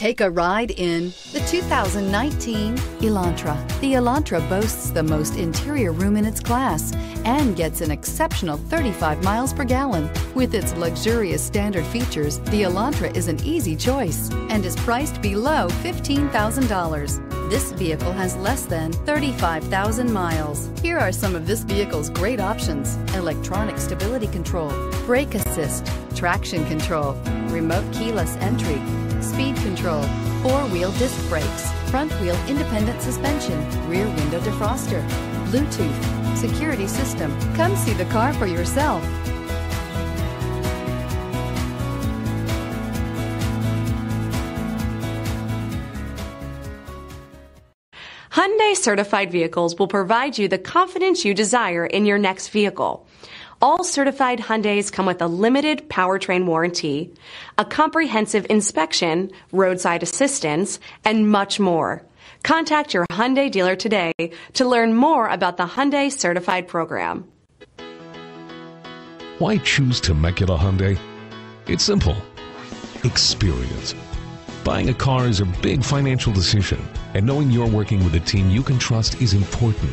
Take a ride in the 2019 Elantra. The Elantra boasts the most interior room in its class and gets an exceptional 35 miles per gallon. With its luxurious standard features, the Elantra is an easy choice and is priced below $15,000. This vehicle has less than 35,000 miles. Here are some of this vehicle's great options: electronic stability control, brake assist, traction control, remote keyless entry, speed control, four-wheel disc brakes, front-wheel independent suspension, rear window defroster, Bluetooth, security system. Come see the car for yourself. Hyundai certified vehicles will provide you the confidence you desire in your next vehicle. All certified Hyundais come with a limited powertrain warranty, a comprehensive inspection, roadside assistance, and much more. Contact your Hyundai dealer today to learn more about the Hyundai Certified Program. Why choose Temecula Hyundai? It's simple. Experience. Buying a car is a big financial decision, and knowing you're working with a team you can trust is important.